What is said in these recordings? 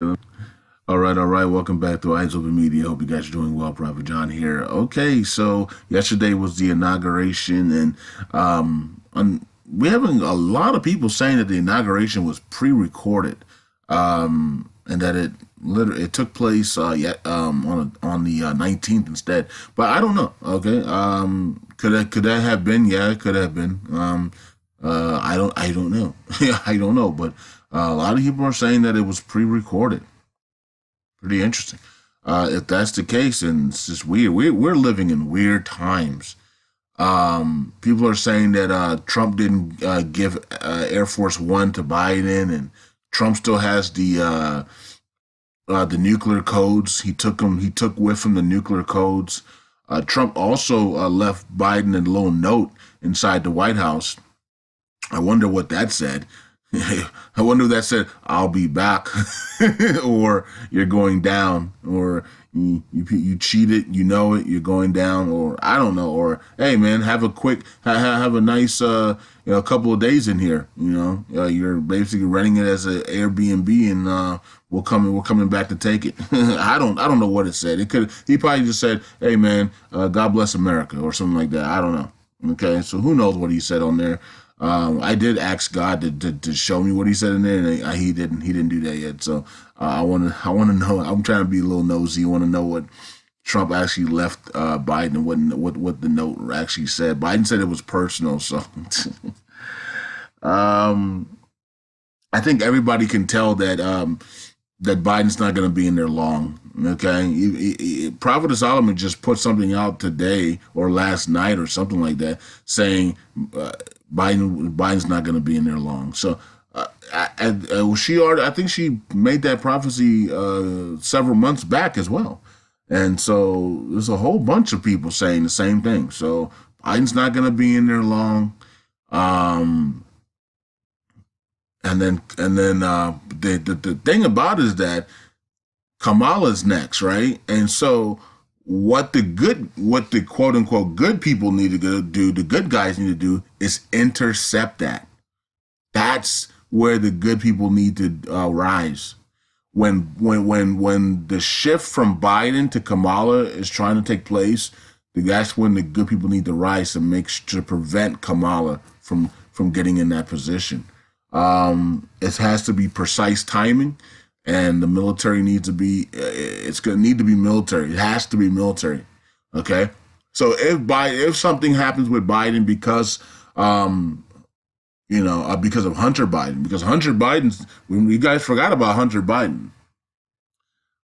All right. Welcome back to Eyes Open Media. Hope you guys are doing well. Prophet John here. Okay, so yesterday was the inauguration, and we're having a lot of people saying that the inauguration was pre-recorded, and that it took place on the 19th instead. But I don't know. Okay, could that have been? Yeah, it could have been. I don't know. I don't know. But a lot of people are saying that it was pre-recorded. Pretty interesting. If that's the case, then it's just weird. We're living in weird times. People are saying that Trump didn't give Air Force One to Biden, and Trump still has the nuclear codes. He took with him the nuclear codes. Trump also left Biden a little note inside the White House. I wonder what that said. I wonder if that said, "I'll be back," or "You're going down," or you cheated, you know it, you're going down, or I don't know, or "Hey man, have a nice couple of days in here, you're basically renting it as an Airbnb, and we're coming back to take it." I don't know what it said. He probably just said, "Hey man, God bless America," or something like that. I don't know. Okay, so who knows what he said on there. I did ask God to show me what he said in there, and he didn't do that yet. So I want to know. I'm trying to be a little nosy. I want to know what Trump actually left Biden, and what the note actually said. Biden said it was personal. So I think everybody can tell that that Biden's not going to be in there long. Okay, Prophet Solomon just put something out today or last night or something like that, saying. Biden's not going to be in there long. So I think she made that prophecy several months back as well. And so there's a whole bunch of people saying the same thing. So Biden's not going to be in there long. And then the thing about it is that Kamala's next, right? And so what the quote unquote good people need to go do, the good guys need to do, is intercept that. That's where the good people need to rise. When the shift from Biden to Kamala is trying to take place, that's when the good people need to rise to prevent Kamala from getting in that position. It has to be precise timing. And the military needs to be, it's going to need to be military. It has to be military, okay? So if something happens with Biden because, because of Hunter Biden, because Hunter Biden's, when you guys forgot about Hunter Biden.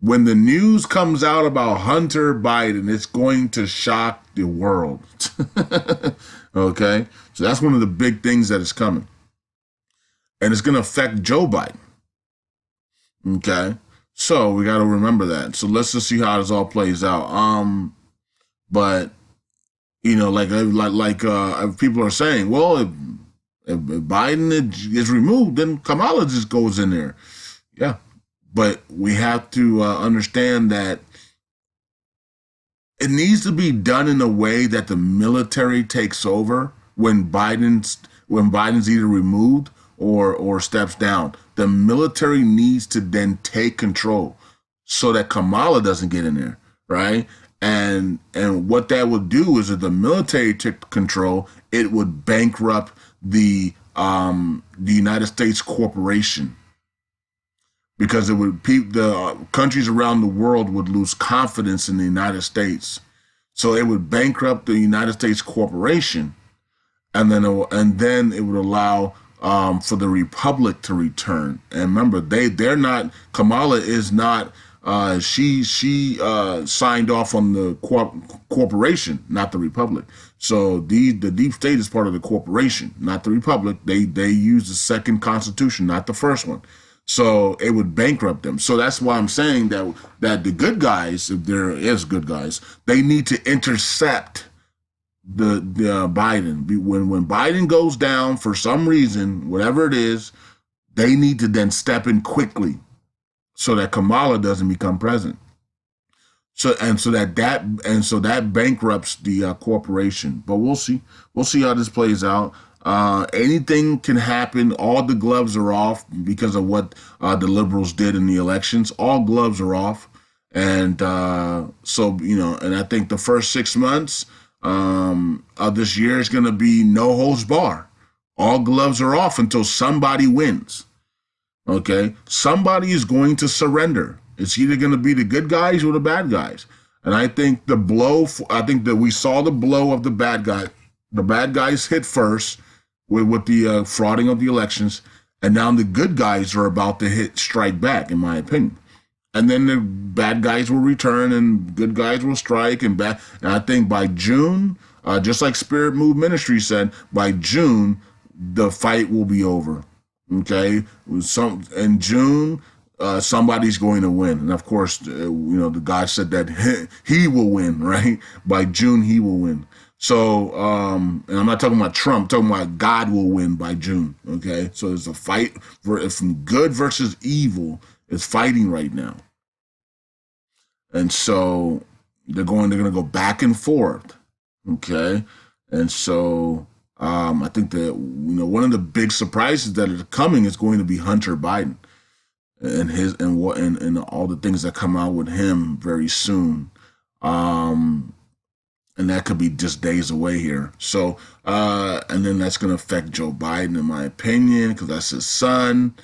When the news comes out about Hunter Biden, it's going to shock the world, okay? So that's one of the big things that is coming. And it's going to affect Joe Biden. Okay, so we got to remember that. So let's just see how this all plays out. But people are saying, well, if Biden is removed, then Kamala just goes in there. Yeah, but we have to understand that it needs to be done in a way that the military takes over when Biden's either removed or steps down. The military needs to then take control so that Kamala doesn't get in there, right? And what that would do is, if the military took control, it would bankrupt the United States corporation, because the countries around the world would lose confidence in the United States. So it would bankrupt the United States corporation, and then it would allow for the republic to return. And remember, they're not, Kamala is not, she signed off on the corporation, not the republic. So the deep state is part of the corporation, not the republic. They use the second constitution, not the first one. So it would bankrupt them. So that's why I'm saying that the good guys, if there is good guys, they need to intercept the Biden. When Biden goes down for some reason, whatever it is, they need to then step in quickly so that Kamala doesn't become president. So that bankrupts the corporation. But we'll see how this plays out. Anything can happen. All the gloves are off because of what the liberals did in the elections. All gloves are off. And so, you know, and I think the first 6 months of this year is going to be no holds bar. All gloves are off until somebody wins. Okay, somebody is going to surrender. It's either going to be the good guys or the bad guys. And I think the blow, I think that we saw the blow of the bad guy. The bad guys hit first with the frauding of the elections. And now the good guys are about to strike back, in my opinion. And then the bad guys will return and good guys will strike. And I think by June, just like Spirit Move Ministry said, by June, the fight will be over. Okay, in June, somebody's going to win. And of course, you know, the guy said that he will win, right? By June, he will win. So, and I'm not talking about Trump, I'm talking about God will win by June. Okay, so there's a fight from good versus evil is fighting right now. And so they're going to go back and forth. Okay, and so I think that, you know, one of the big surprises that are coming is going to be Hunter Biden and his and all the things that come out with him very soon, and that could be just days away here. So and then that's going to affect Joe Biden, in my opinion, because that's his son,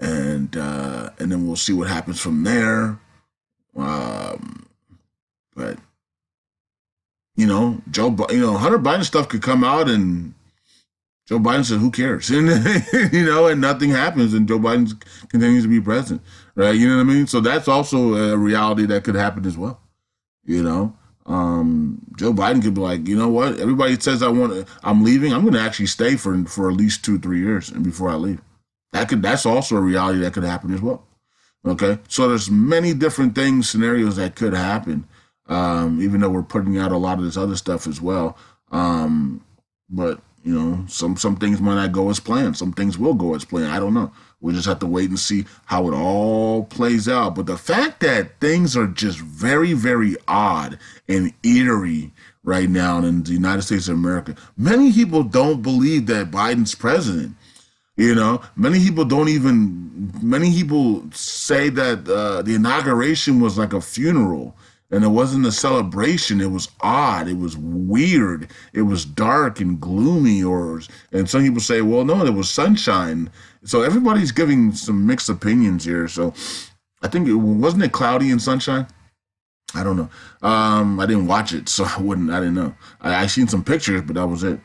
and then we'll see what happens from there. But. You know, Hunter Biden stuff could come out and Joe Biden said, who cares? And, you know, and nothing happens and Joe Biden continues to be president, right? You know what I mean? So that's also a reality that could happen as well. You know, Joe Biden could be like, you know what? Everybody says I'm leaving. I'm going to actually stay for at least 2 or 3 years and before I leave. That's also a reality that could happen as well. Okay. So there's many different things, scenarios that could happen. Even though we're putting out a lot of this other stuff as well. But, you know, some things might not go as planned. Some things will go as planned. I don't know. We'll just have to wait and see how it all plays out. But the fact that things are just very, very odd and eerie right now in the United States of America, many people don't believe that Biden's president. You know, many people say that the inauguration was like a funeral. And it wasn't a celebration. It was odd. It was weird. It was dark and gloomy. And some people say, well, no, there was sunshine. So everybody's giving some mixed opinions here. So I think wasn't it cloudy and sunshine? I don't know. I didn't watch it, so I didn't know. I seen some pictures, but that was it.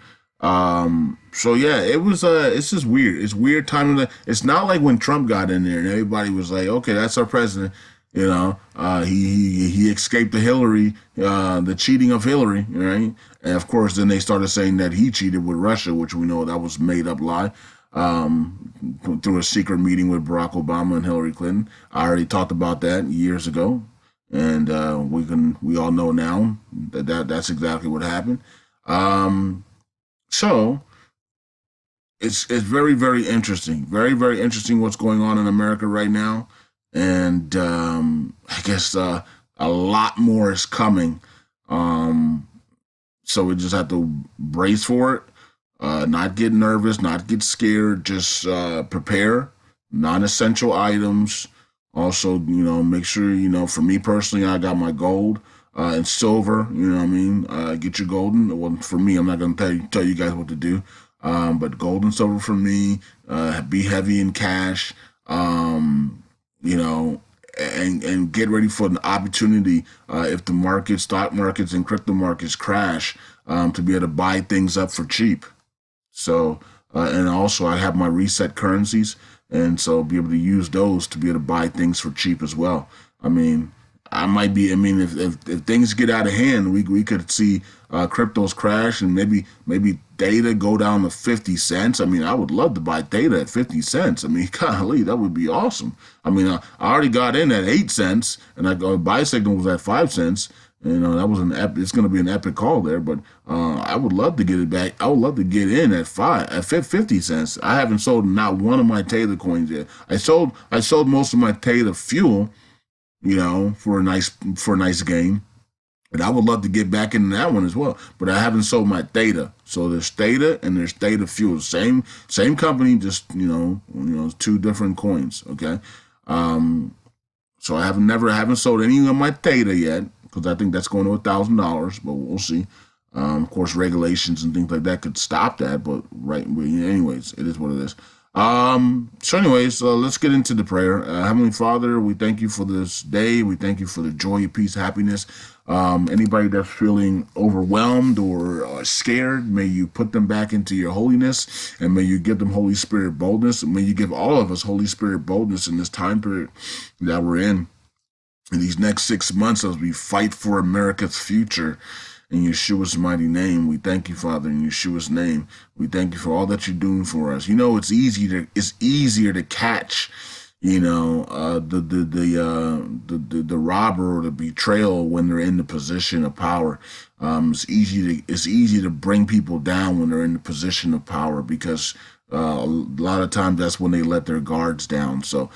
So yeah, it's just weird. It's weird time. It's not like when Trump got in there and everybody was like, okay, that's our president. You know, he escaped the cheating of Hillary, right? And of course, then they started saying that he cheated with Russia, which we know that was made up lie, through a secret meeting with Barack Obama and Hillary Clinton. I already talked about that years ago, and we all know now that's exactly what happened. So it's very, very interesting, very, very interesting what's going on in America right now. And I guess a lot more is coming. So we just have to brace for it, not get nervous, not get scared, just prepare. Non-essential items. Also, you know, make sure, you know, for me personally, I got my gold and silver, you know what I mean? Get your gold. Well, for me, I'm not going to tell you guys what to do, but gold and silver for me, be heavy in cash. You know, and get ready for an opportunity if the markets, stock markets and crypto markets crash, to be able to buy things up for cheap. So, and also I have my reset currencies, and so be able to use those to be able to buy things for cheap as well. I mean, if things get out of hand, we could see cryptos crash and maybe Theta go down to 50 cents. I mean, I would love to buy Theta at 50 cents. I mean, golly, that would be awesome. I mean, I already got in at 8 cents, and I got buy signal was at 5 cents. You know, that was it's going to be an epic call there, but I would love to get it back. I would love to get in at 50 cents. I haven't sold not one of my Theta coins yet. I sold most of my Theta fuel. You know, for a nice game, And I would love to get back into that one as well. But I haven't sold my Theta. So there's Theta and there's Theta Fuel. Same company, just, you know, two different coins, okay? So I haven't sold any of my Theta yet, because I think that's going to $1,000, but we'll see. Of course, regulations and things like that could stop that, but anyways, it is what it is. So let's get into the prayer. Heavenly Father, we thank you for this day. We thank you for the joy, peace, happiness. Anybody that's feeling overwhelmed or scared, may you put them back into your holiness, and may you give them Holy Spirit boldness, and may you give all of us Holy Spirit boldness in this time period that we're in these next 6 months as we fight for America's future. In Yeshua's mighty name, we thank you, Father. In Yeshua's name, we thank you for all that you're doing for us. You know, it's easier to catch, the robber or the betrayal when they're in the position of power. It's easy to bring people down when they're in the position of power, because a lot of times that's when they let their guards down. So,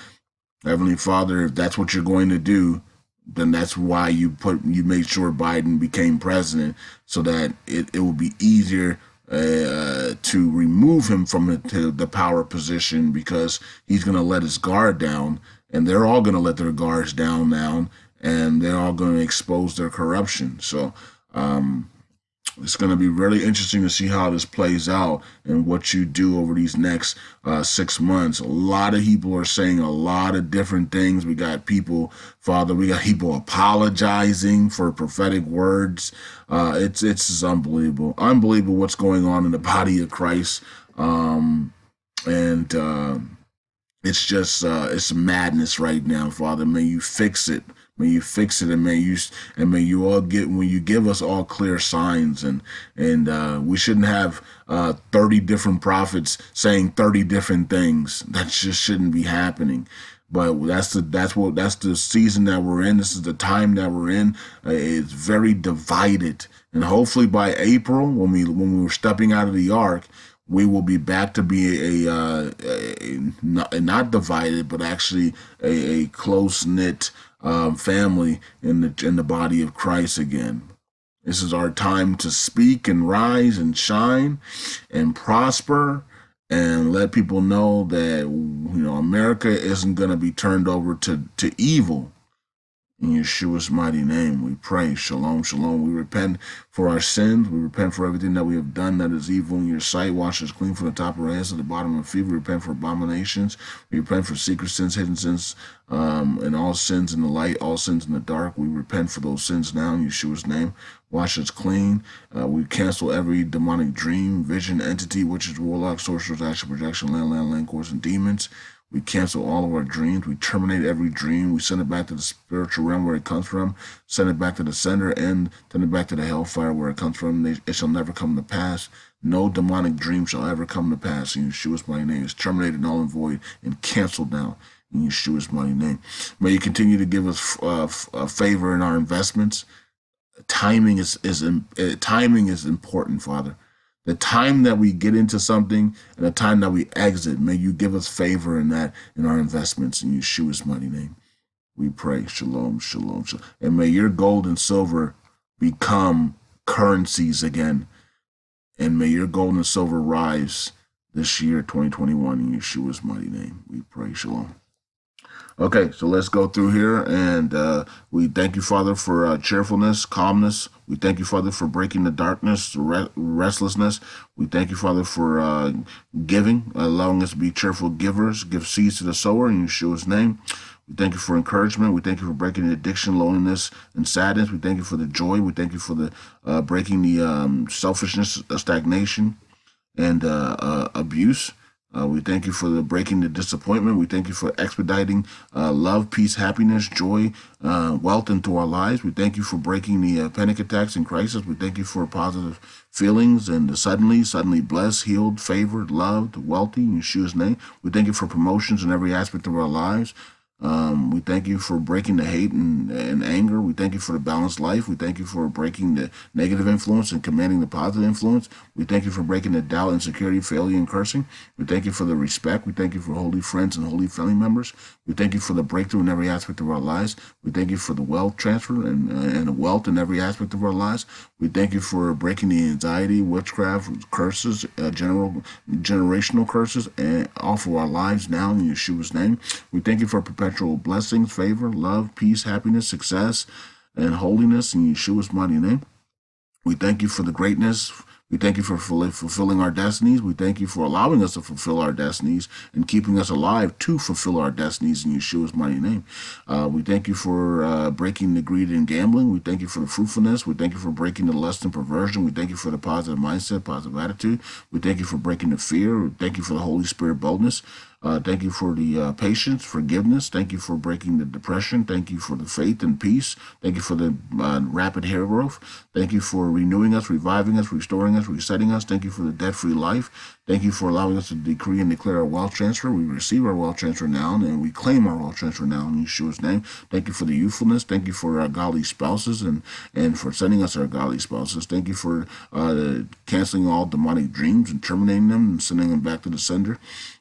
Heavenly Father, if that's what you're going to do, then that's why you made sure Biden became president, so that it will be easier to remove him from the power position, because he's going to let his guard down, and they're all going to let their guards down now, and they're all going to expose their corruption. So it's going to be really interesting to see how this plays out and what you do over these next 6 months. A lot of people are saying a lot of different things. We got people, Father, apologizing for prophetic words. It's unbelievable. Unbelievable what's going on in the body of Christ. It's just it's madness right now, Father. May you fix it. May you fix it, and may you all get, when you give us all clear signs, and we shouldn't have 30 different prophets saying 30 different things. That just shouldn't be happening. But that's the season that we're in. This is the time that we're in. It's very divided, and hopefully by April, when we're stepping out of the ark, we will be back to be not divided, but actually a close knit family in the body of Christ again. This is our time to speak and rise and shine and prosper, and let people know that America isn't going to be turned over to evil. In Yeshua's mighty name we pray. Shalom, shalom. We repent for our sins. We repent for everything that we have done that is evil in your sight. Wash us clean from the top of our heads to the bottom of our feet. We repent for abominations. We repent for secret sins, hidden sins, and all sins in the light, all sins in the dark. We repent for those sins now in Yeshua's name. Wash us clean. We cancel every demonic dream, vision, entity, witches, warlock, sorcerers, action, projection, land course, and demons. We cancel all of our dreams. We terminate every dream. We send it back to the spiritual realm where it comes from. Send it back to the sender and send it back to the hellfire where it comes from. It shall never come to pass. No demonic dream shall ever come to pass. In Yeshua's mighty name, it's terminated, null and void, and canceled now. In Yeshua's mighty name. May you continue to give us a favor in our investments. Timing is important, Father. The time that we get into something and the time that we exit, may you give us favor in that, in our investments. In Yeshua's mighty name, we pray. Shalom, shalom, shalom. And may your gold and silver become currencies again. And may your gold and silver rise this year, 2021, in Yeshua's mighty name. We pray. Shalom. Okay, so let's go through here, and we thank you, Father, for cheerfulness, calmness. We thank you, Father, for breaking the darkness, the restlessness. We thank you, Father, for giving, allowing us to be cheerful givers, give seeds to the sower in Yeshua's name. We thank you for encouragement. We thank you for breaking the addiction, loneliness, and sadness. We thank you for the joy. We thank you for the breaking the selfishness, stagnation, and abuse. We thank you for the breaking the disappointment. We thank you for expediting love, peace, happiness, joy, wealth into our lives. We thank you for breaking the panic attacks and crisis. We thank you for positive feelings and the suddenly blessed, healed, favored, loved, wealthy, in Yeshua's name. We thank you for promotions in every aspect of our lives. We thank you for breaking the hate and anger. We thank you for the balanced life. We thank you for breaking the negative influence and commanding the positive influence. We thank you for breaking the doubt, insecurity, failure, and cursing. We thank you for the respect. We thank you for holy friends and holy family members. We thank you for the breakthrough in every aspect of our lives. We thank you for the wealth transfer and the wealth in every aspect of our lives. We thank you for breaking the anxiety, witchcraft, curses, generational curses, and off of our lives now in Yeshua's name. We thank you for perpetual blessings, favor, love, peace, happiness, success, and holiness in Yeshua's mighty name. We thank you for the greatness. We thank you for fulfilling our destinies. We thank you for allowing us to fulfill our destinies and keeping us alive to fulfill our destinies in Yeshua's mighty name. We thank you for breaking the greed and gambling. We thank you for the fruitfulness. We thank you for breaking the lust and perversion. We thank you for the positive mindset, positive attitude. We thank you for breaking the fear. We thank you for the Holy Spirit boldness. Thank you for the patience, forgiveness. Thank you for breaking the depression. Thank you for the faith and peace. Thank you for the rapid hair growth. Thank you for renewing us, reviving us, restoring us, resetting us. Thank you for the debt-free life. Thank you for allowing us to decree and declare our wealth transfer. We receive our wealth transfer now, and we claim our wealth transfer now in Yeshua's name. Thank you for the youthfulness. Thank you for our godly spouses and for sending us our godly spouses. Thank you for canceling all demonic dreams and terminating them and sending them back to the sender.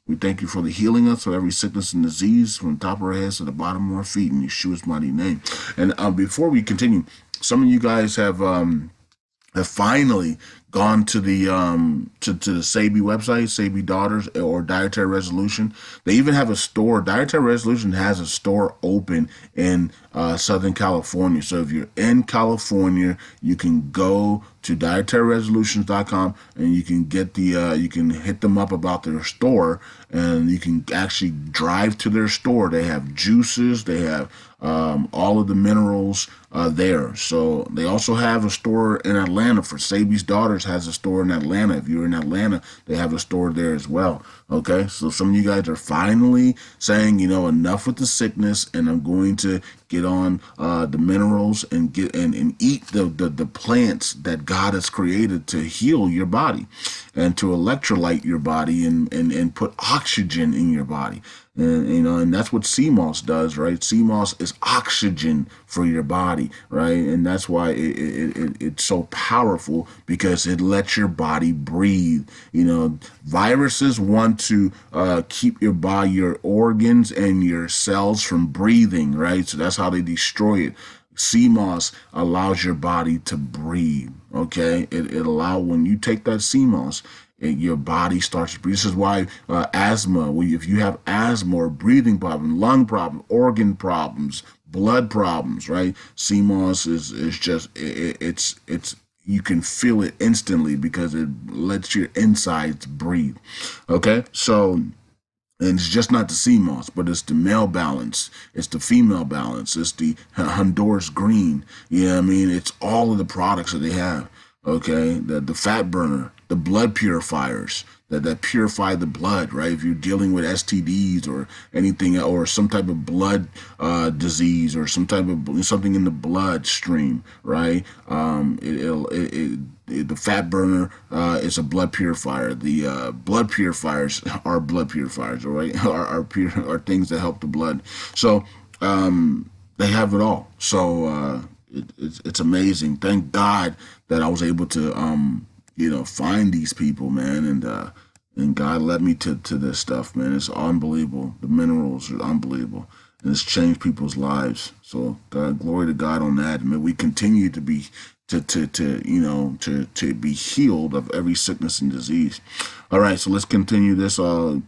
We thank you for the healing us for every sickness and disease from the top of our heads to the bottom of our feet in Yeshua's mighty name. And before we continue, some of you guys have finally gone to the to the Sebi website, Sebi's Daughters or Dietary Resolution. They even have a store. Dietary Resolution has a store open in Southern California. So if you're in California, you can go to dietaryresolutions.com and you can get the you can hit them up about their store, and you can actually drive to their store. They have juices. They have all of the minerals there. So they also have a store in Atlanta. For Sebi's Daughters has a store in Atlanta. If you're in Atlanta, they have a store there as well. Okay, so some of you guys are finally saying, you know, enough with the sickness, and I'm going to get on the minerals and get and eat the plants that God has created to heal your body and to electrolyte your body and put oxygen in your body. And, you know, and that's what sea moss does, right? Sea moss is oxygen for your body, right? And that's why it's so powerful, because it lets your body breathe. You know, viruses want to keep your body, your organs and your cells from breathing, right? So that's how they destroy it. Sea moss allows your body to breathe, okay? It allows, when you take that sea moss, your body starts to breathe. This is why asthma, if you have asthma or breathing problem, lung problem, organ problems, blood problems, right? Sea moss is just, it's you can feel it instantly because it lets your insides breathe. Okay, so. And it's just not the sea moss, but it's the male balance. It's the female balance. It's the Honduras green. You know what I mean? It's all of the products that they have. Okay, the fat burner, the blood purifiers that purify the blood, right? If you're dealing with STDs or anything, or some type of blood disease, or some type of something in the bloodstream, right? The fat burner is a blood purifier. The blood purifiers are blood purifiers, right? are things that help the blood. So they have it all. So it's amazing. Thank God that I was able to you know, find these people, man, and God led me to this stuff, man. It's unbelievable. The minerals are unbelievable, and it's changed people's lives. So God, glory to God on that. I mean, we continue to be to be healed of every sickness and disease. All right, so let's continue this.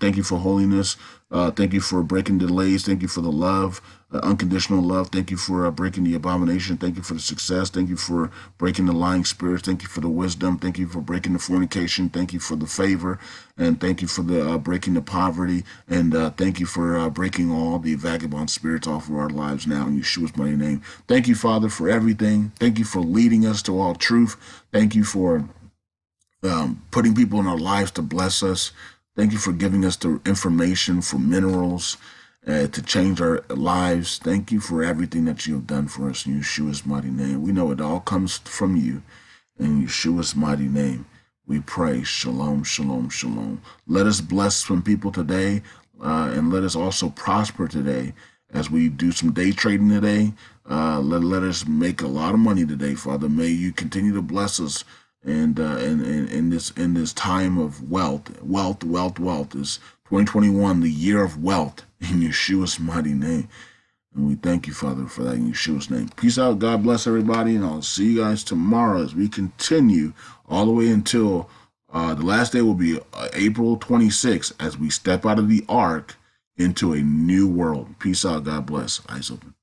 Thank you for holiness. Thank you for breaking delays. Thank you for the love, unconditional love. Thank you for breaking the abomination. Thank you for the success. Thank you for breaking the lying spirits. Thank you for the wisdom. Thank you for breaking the fornication. Thank you for the favor. And thank you for the breaking the poverty. And thank you for breaking all the vagabond spirits off of our lives now in Yeshua's mighty name. Thank you, Father, for everything. Thank you for leading us to all truth. Thank you for putting people in our lives to bless us. Thank you for giving us the information for minerals to change our lives. Thank you for everything that you have done for us in Yeshua's mighty name. We know it all comes from you. In Yeshua's mighty name, we pray. Shalom, shalom, shalom. Let us bless some people today, and let us also prosper today as we do some day trading today. Let us make a lot of money today, Father. May you continue to bless us, and in this time of wealth. Is 2021 the year of wealth in Yeshua's mighty name? And we thank you, Father, for that in Yeshua's name. Peace out. God bless everybody. And I'll see you guys tomorrow as we continue all the way until the last day will be April 26th as we step out of the ark into a new world. Peace out. God bless. Eyes open.